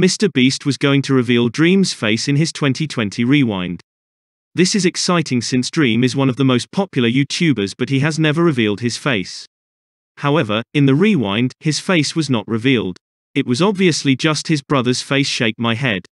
MrBeast was going to reveal Dream's face in his 2020 rewind. This is exciting since Dream is one of the most popular YouTubers, but he has never revealed his face. However, in the rewind, his face was not revealed. It was obviously just his brother's face. Shake my head.